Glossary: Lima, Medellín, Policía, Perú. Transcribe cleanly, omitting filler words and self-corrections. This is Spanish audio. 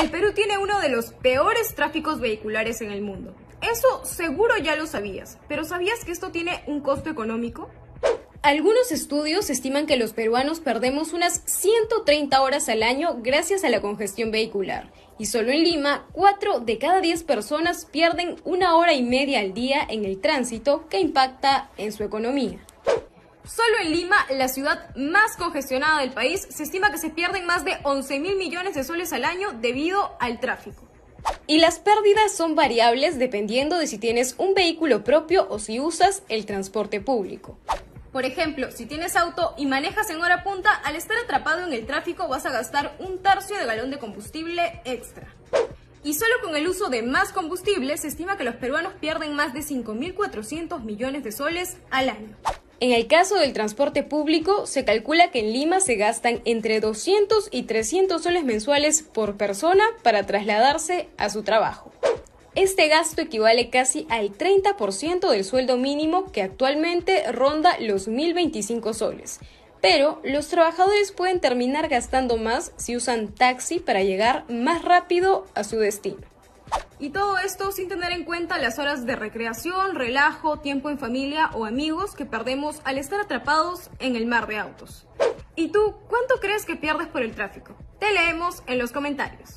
El Perú tiene uno de los peores tráficos vehiculares en el mundo. Eso seguro ya lo sabías, pero ¿sabías que esto tiene un costo económico? Algunos estudios estiman que los peruanos perdemos unas 130 horas al año gracias a la congestión vehicular. Y solo en Lima, 4 de cada 10 personas pierden una hora y media al día en el tránsito que impacta en su economía. Solo en Lima, la ciudad más congestionada del país, se estima que se pierden más de 11.000 millones de soles al año debido al tráfico. Y las pérdidas son variables dependiendo de si tienes un vehículo propio o si usas el transporte público. Por ejemplo, si tienes auto y manejas en hora punta, al estar atrapado en el tráfico vas a gastar un tercio de galón de combustible extra. Y solo con el uso de más combustible se estima que los peruanos pierden más de 5.400 millones de soles al año. En el caso del transporte público, se calcula que en Lima se gastan entre 200 y 300 soles mensuales por persona para trasladarse a su trabajo. Este gasto equivale casi al 30% del sueldo mínimo, que actualmente ronda los 1.025 soles. Pero los trabajadores pueden terminar gastando más si usan taxi para llegar más rápido a su destino. Y todo esto sin tener en cuenta las horas de recreación, relajo, tiempo en familia o amigos que perdemos al estar atrapados en el mar de autos. ¿Y tú, cuánto crees que pierdes por el tráfico? Te leemos en los comentarios.